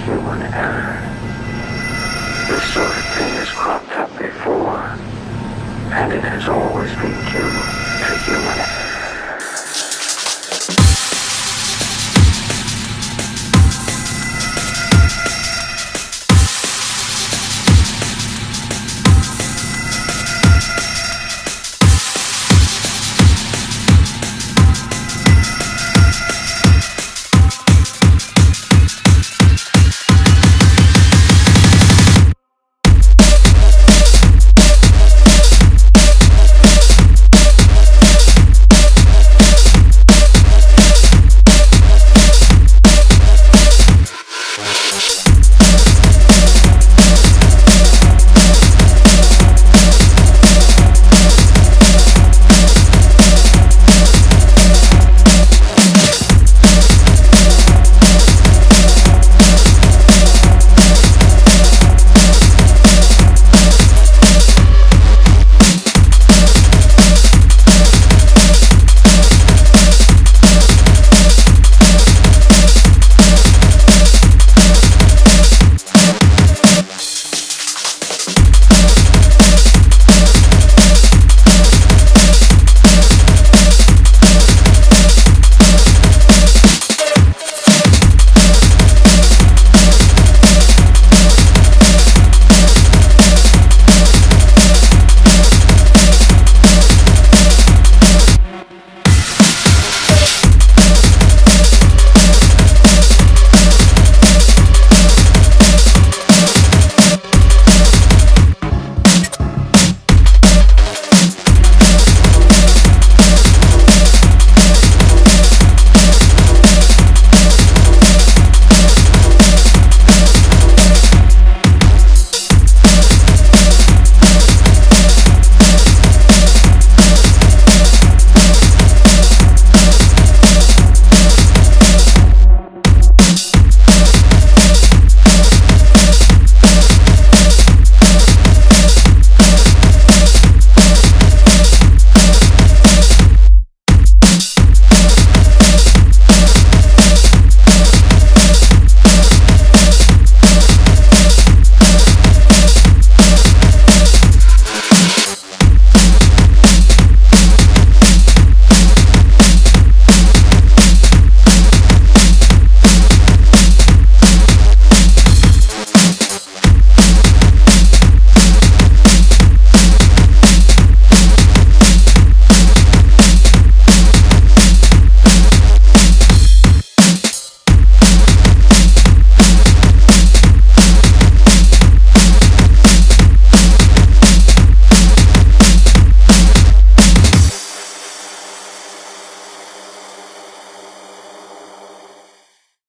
human error. This sort of thing has cropped up before, and it has always been due to human error.